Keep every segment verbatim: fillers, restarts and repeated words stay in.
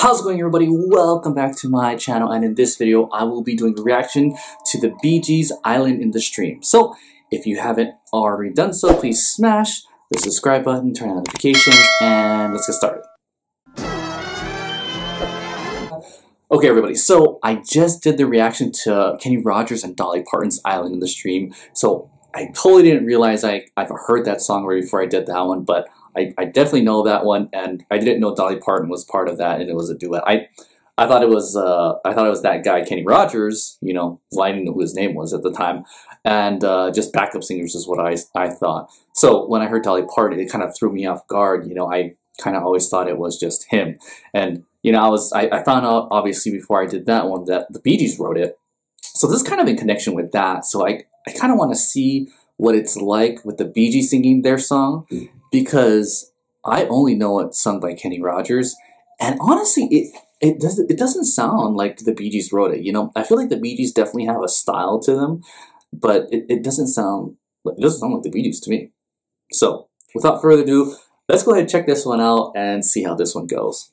How's it going, everybody? Welcome back to my channel, and in this video I will be doing a reaction to the Bee Gees' Island in the Stream. So if you haven't already done so, please smash the subscribe button, turn on notifications, and let's get started. Okay, everybody, so I just did the reaction to Kenny Rogers and Dolly Parton's Island in the Stream. So I totally didn't realize I, I've heard that song right before I did that one, but I, I definitely know that one, and I didn't know Dolly Parton was part of that, and it was a duet. I, I thought it was, uh, I thought it was that guy Kenny Rogers. You know, I didn't know who his name was at the time, and uh, just backup singers is what I, I thought. So when I heard Dolly Parton, it kind of threw me off guard. You know, I kind of always thought it was just him, and you know, I was, I, I found out obviously before I did that one that the Bee Gees wrote it. So this is kind of in connection with that. So I, I kind of want to see what it's like with the Bee Gees singing their song. Mm-hmm. Because I only know it's sung by Kenny Rogers, and honestly, it it doesn't it doesn't sound like the Bee Gees wrote it. You know, I feel like the Bee Gees definitely have a style to them, but it, it doesn't sound it doesn't sound like the Bee Gees to me. So, without further ado, let's go ahead and check this one out and see how this one goes.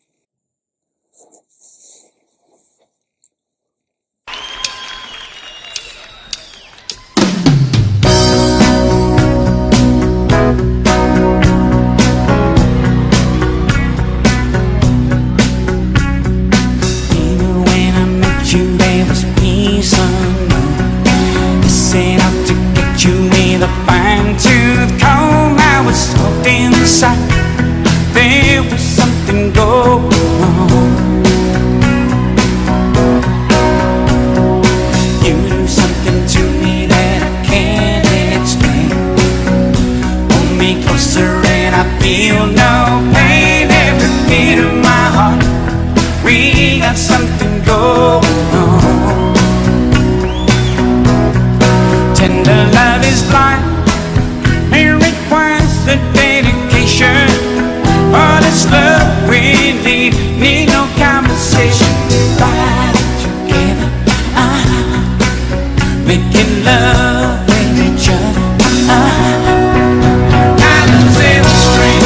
Love each other. Islands in the stream.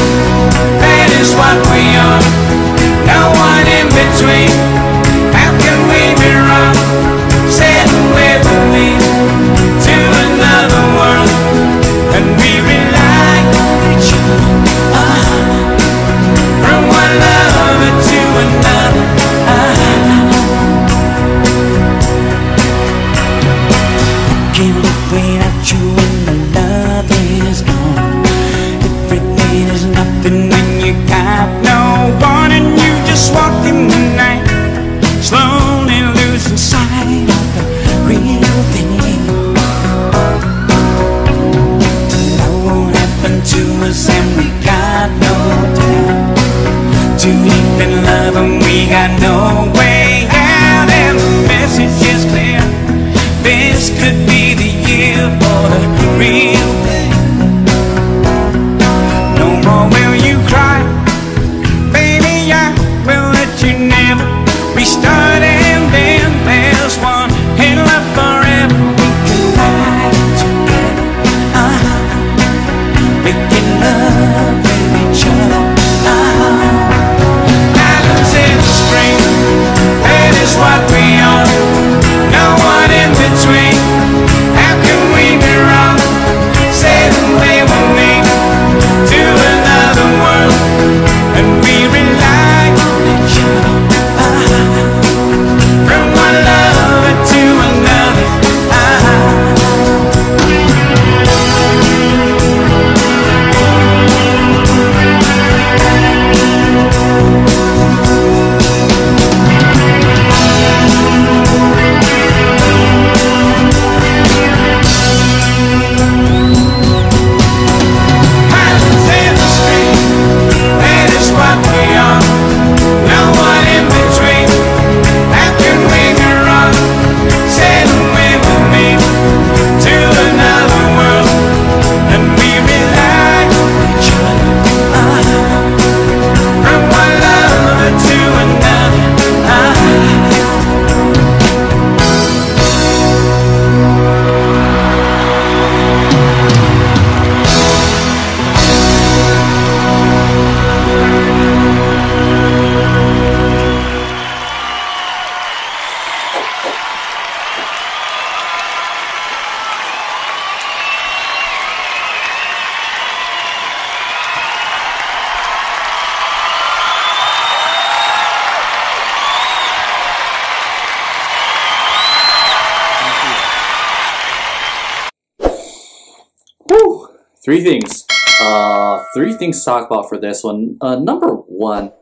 Three things. Uh, three things to talk about for this one. Uh, number one,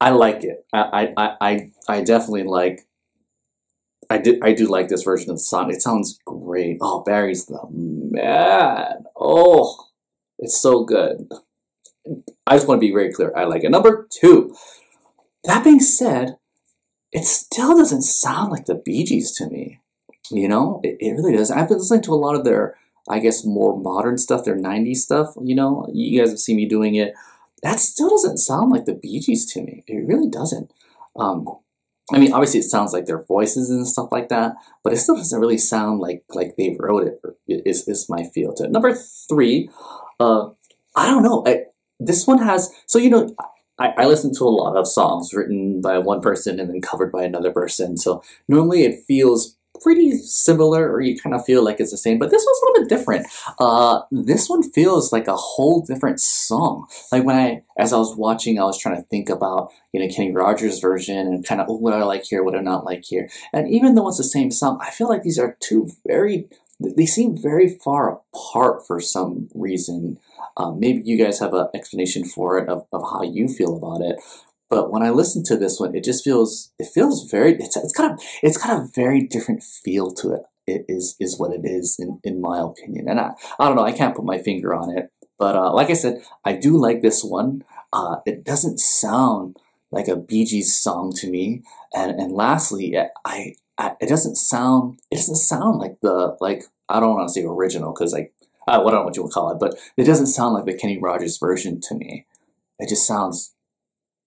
I like it. I I I I definitely like. I did. I do like this version of the song. It sounds great. Oh, Barry's the man. Oh, it's so good. I just want to be very clear. I like it. Number two. That being said, it still doesn't sound like the Bee Gees to me. You know, it, it really does. I've been listening to a lot of their, I guess, more modern stuff, their nineties stuff. You know, you guys have seen me doing it. That still doesn't sound like the Bee Gees to me. It really doesn't. Um, I mean, obviously it sounds like their voices and stuff like that, but it still doesn't really sound like like they wrote it, is, is my feel to it. Number three, uh, I don't know. I, this one has, so you know, I, I listen to a lot of songs written by one person and then covered by another person. So normally it feels pretty similar, or you kind of feel like it's the same, but this one's a little bit different. Uh, this one feels like a whole different song. Like when I, as I was watching, I was trying to think about, you know, Kenny Rogers' version and kind of, oh, what I like here, what I not like here. And even though it's the same song, I feel like these are two very, they seem very far apart for some reason. Um, maybe you guys have an explanation for it of, of how you feel about it. But when I listen to this one, it just feels, it feels very, it's, it's got a, it's got a very different feel to it. It is, is what it is in, in my opinion. And I, I don't know, I can't put my finger on it. But uh, like I said, I do like this one. Uh, it doesn't sound like a Bee Gees song to me. And, and lastly, I, I, it doesn't sound, it doesn't sound like the, like, I don't want to say original, because like, I don't know what you would call it, but it doesn't sound like the Kenny Rogers version to me. It just sounds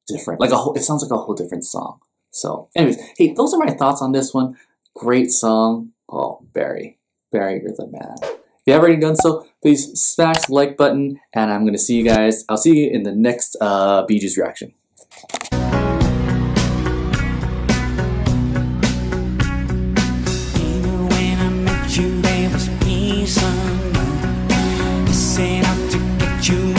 different, like a whole, it sounds like a whole different song. So anyways, hey, those are my thoughts on this one. Great song. Oh, Barry, Barry, you're the man. If you haven't already done so, please smash the like button, and I'm gonna see you guys, I'll see you in the next uh, Bee Gees reaction. Even when I met you, there was peace unknown. Set out to get you.